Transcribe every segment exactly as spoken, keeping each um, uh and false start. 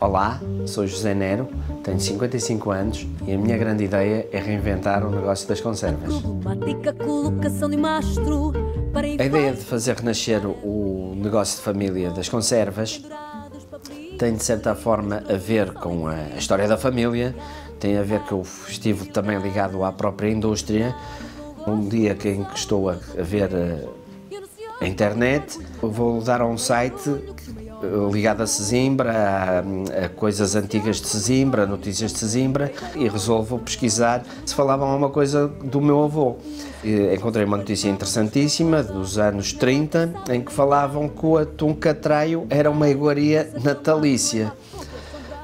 Olá, sou José Nero, tenho cinquenta e cinco anos e a minha grande ideia é reinventar o negócio das conservas. A ideia de fazer renascer o negócio de família das conservas tem, de certa forma, a ver com a história da família, tem a ver que eu estive também ligado à própria indústria. Um dia que estou a ver a internet, vou dar a um site ligado a Sesimbra, a, a coisas antigas de Sesimbra, notícias de Sesimbra, e resolvo pesquisar se falavam alguma coisa do meu avô. E encontrei uma notícia interessantíssima, dos anos trinta, em que falavam que o atum catraio era uma iguaria natalícia.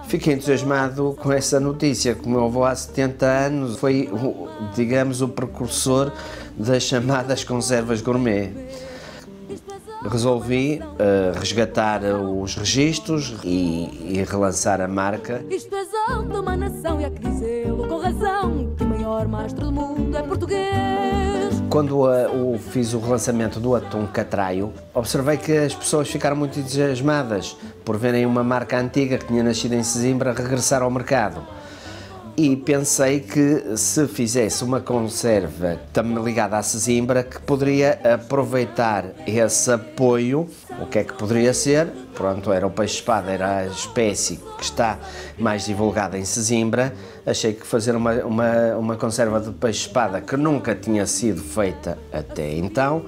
Fiquei entusiasmado com essa notícia, que o meu avô há setenta anos foi, digamos, o precursor das chamadas conservas gourmet. Resolvi uh, resgatar os registros e, e relançar a marca. Isto é algo de uma nação, e há que dizê-lo com razão, que o maior maestro do mundo é português. Quando uh, fiz o relançamento do Atum Catraio, observei que as pessoas ficaram muito entusiasmadas por verem uma marca antiga que tinha nascido em Sesimbra regressar ao mercado. E pensei que se fizesse uma conserva também ligada à Sesimbra, que poderia aproveitar esse apoio. O que é que poderia ser? Pronto, era o peixe-espada, era a espécie que está mais divulgada em Sesimbra. Achei que fazer uma, uma, uma conserva de peixe-espada que nunca tinha sido feita até então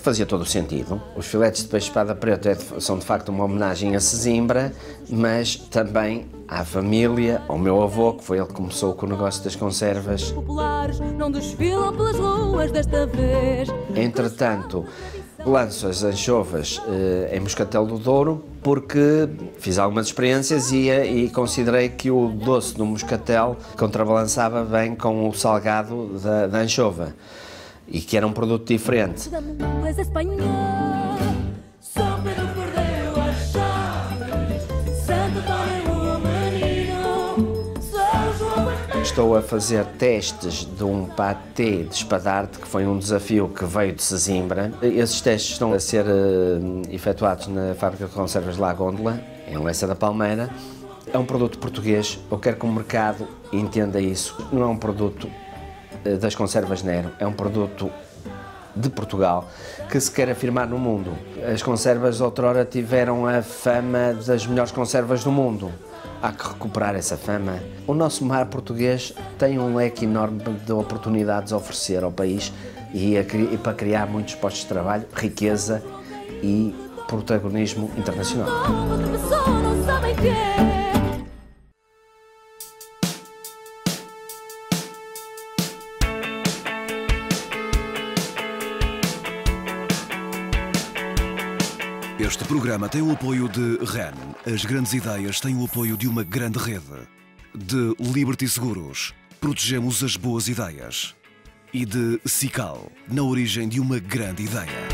fazia todo o sentido. Os filetes de peixe-espada preto é de, são de facto uma homenagem a Sesimbra, mas também à família, ao meu avô, que foi ele que começou com o negócio das conservas. Entretanto, lanço as anchovas eh, em Moscatel do Douro, porque fiz algumas experiências e, e considerei que o doce do moscatel contrabalançava bem com o salgado da, da anchova, e que era um produto diferente. Estou a fazer testes de um pâté de espadarte, que foi um desafio que veio de Sesimbra. Esses testes estão a ser uh, efetuados na fábrica de conservas Lagondola, em Leça da Palmeira. É um produto português, eu quero que o mercado entenda isso. Não é um produto uh, das conservas Nero, é um produto de Portugal, que se quer afirmar no mundo. As conservas outrora tiveram a fama das melhores conservas do mundo. Há que recuperar essa fama. O nosso mar português tem um leque enorme de oportunidades a oferecer ao país e, a, e para criar muitos postos de trabalho, riqueza e protagonismo internacional. Este programa tem o apoio de R E N. As grandes ideias têm o apoio de uma grande rede. De Liberty Seguros. Protegemos as boas ideias. E de Sical. Na origem de uma grande ideia.